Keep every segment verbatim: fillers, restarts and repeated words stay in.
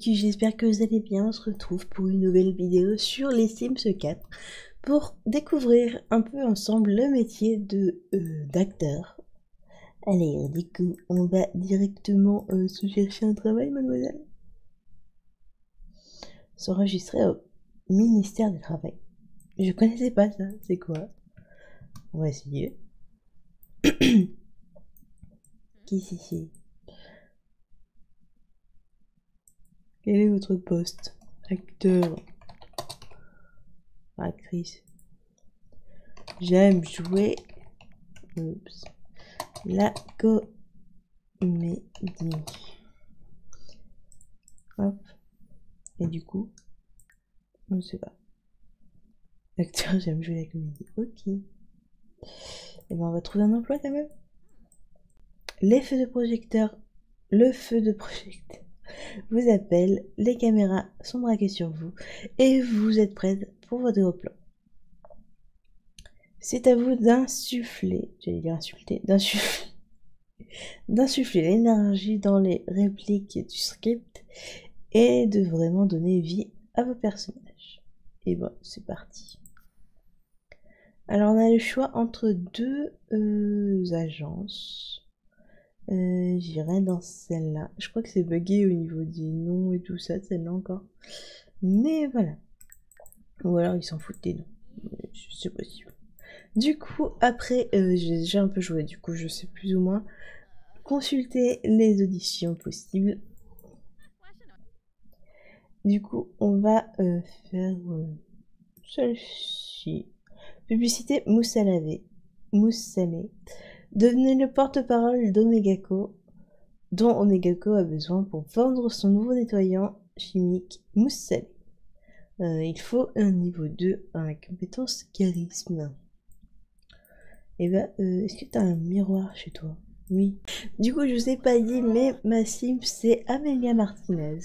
Kiki, j'espère que vous allez bien. On se retrouve pour une nouvelle vidéo sur les Sims quatre pour découvrir un peu ensemble le métier de euh, d'acteur. Allez, du coup, on va directement euh, se chercher un travail, mademoiselle. S'enregistrer au ministère du Travail. Je connaissais pas ça, c'est quoi? On va essayer. Qui c'est? Quel est votre poste? Acteur. Actrice. J'aime jouer. Oups. La comédie. Hop. Et du coup. Je ne sais pas. Acteur, j'aime jouer la comédie. Ok. Et ben on va trouver un emploi quand même. Les feux de projecteur. Le feu de projecteur vous appelle, les caméras sont braquées sur vous et vous êtes prête pour votre gros plan. C'est à vous d'insuffler, j'allais dire insulter, d'insuffler, d'insuffler l'énergie dans les répliques du script et de vraiment donner vie à vos personnages. Et bon, c'est parti. Alors on a le choix entre deux euh, agences. Euh, J'irai dans celle-là. Je crois que c'est bugué au niveau des noms et tout ça, celle-là encore. Mais voilà. Ou alors ils s'en foutent des noms. C'est possible. Du coup, après, euh, j'ai déjà un peu joué, du coup, je sais plus ou moins. Consulter les auditions possibles. Du coup, on va euh, faire euh, celle-ci. Publicité Moussel. Mousselé. Devenez le porte-parole d'Omegaco, dont Omegaco a besoin pour vendre son nouveau nettoyant chimique Moussel. Euh, il faut un niveau deux à la compétence charisme. Et bah, euh, est-ce que t'as un miroir chez toi? Oui. Du coup, je vous ai pas dit, mais ma sim c'est Amelia Martinez.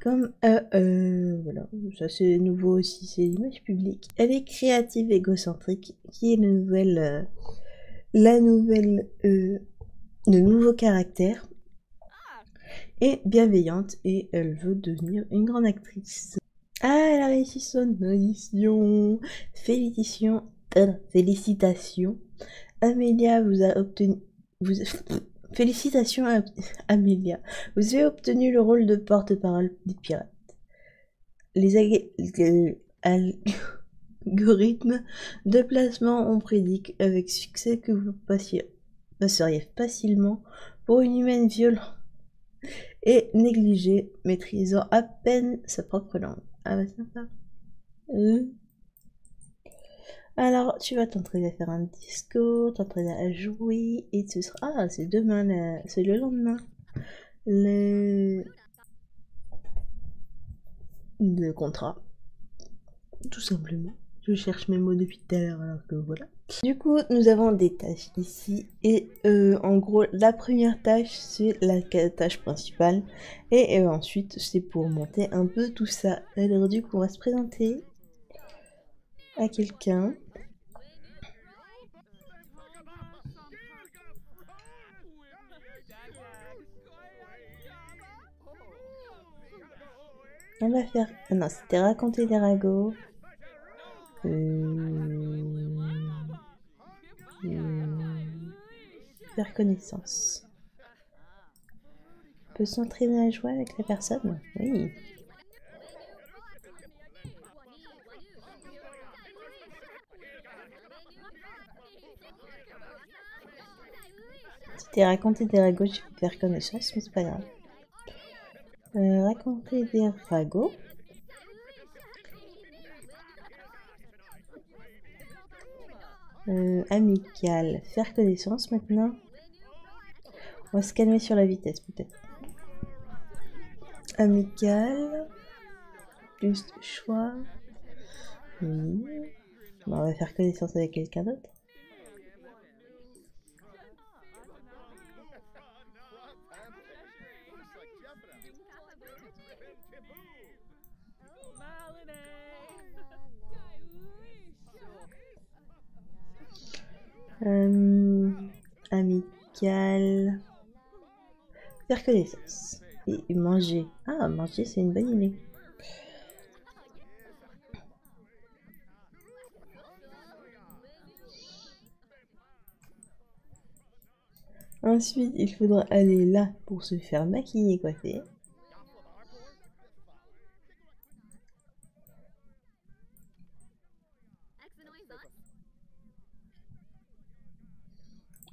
Comme, euh, euh, voilà, ça c'est nouveau aussi, c'est l'image publique. Elle est créative, égocentrique, qui est une nouvelle... Euh, La nouvelle, euh, le nouveau caractère est bienveillante et elle veut devenir une grande actrice. Ah, elle a réussi son audition. Félicitations, euh, félicitations. Amélia vous a obtenu, vous, félicitations à Amélia. Vous avez obtenu le rôle de porte-parole des pirates. Les ag... les, al... algorithmes de placement, on prédique avec succès que vous passiez, passeriez facilement pour une humaine violente et négligée, maîtrisant à peine sa propre langue. Ah bah sympa. Euh. Alors tu vas t'entraîner à faire un discours, t'entraîner à jouer et ce sera... Ah c'est demain, la... c'est le lendemain. Le... le contrat. Tout simplement. Je cherche mes mots depuis tout à l'heure alors que voilà. Du coup, nous avons des tâches ici et euh, en gros, la première tâche, c'est la tâche principale et euh, ensuite, c'est pour monter un peu tout ça. Alors du coup, on va se présenter à quelqu'un. On va faire... Ah non, c'était raconter des ragots. Euh... Euh... Faire connaissance. On peut s'entraîner à jouer avec la personne. Oui. C'était raconter des ragots, je vais faire connaissance, mais c'est pas grave. Euh, raconter des ragots. Euh, amical, faire connaissance maintenant. On va se calmer sur la vitesse peut-être. Amical, plus de choix. Mmh. Bon, on va faire connaissance avec quelqu'un d'autre. Euh, amical, faire connaissance. Et manger. Ah, manger, c'est une bonne idée. Ensuite, il faudra aller là pour se faire maquiller et coiffer.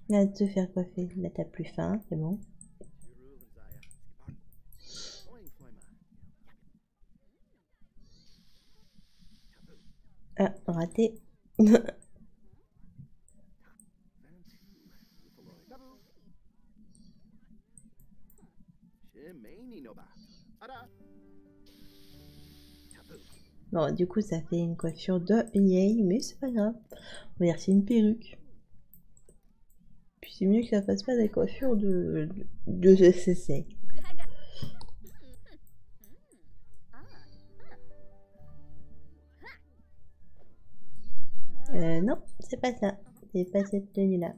Là, te faire coiffer. Là, t'as plus faim, c'est bon. Ah, raté. Bon, du coup, ça fait une coiffure de yay, mais c'est pas grave. On va dire c'est une perruque. Puis c'est mieux que ça fasse pas des coiffures de de G C C. Euh, non, c'est pas ça. C'est pas cette tenue-là.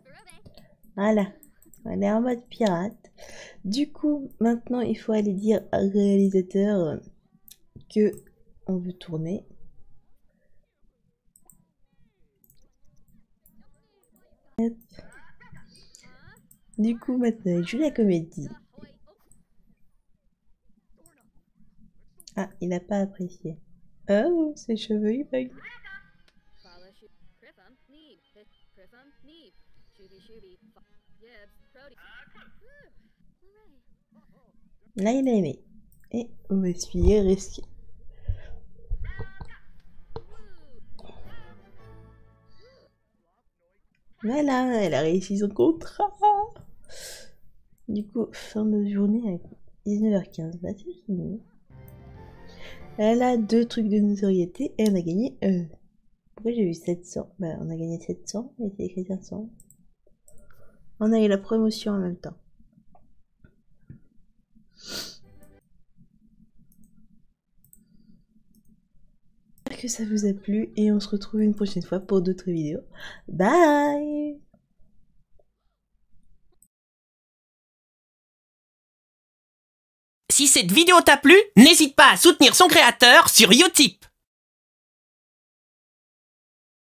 Voilà. On est en mode pirate. Du coup, maintenant, il faut aller dire au réalisateur que on veut tourner. Hop. Du coup, maintenant, je joue la comédie. Ah, il n'a pas apprécié. Oh, ses cheveux, il bug. Là, il a aimé. Et on va essuyer risqué. Voilà, elle a réussi son contrat. Du coup, fin de journée à dix-neuf heures quinze. Bah, c'est fini. Elle a deux trucs de notoriété et on a gagné. Euh, pourquoi j'ai eu sept cents? Bah, on a gagné sept cents et c'est écrit cinq cents. On a eu la promotion en même temps. J'espère que ça vous a plu et on se retrouve une prochaine fois pour d'autres vidéos. Bye! Si cette vidéo t'a plu, n'hésite pas à soutenir son créateur sur Utip.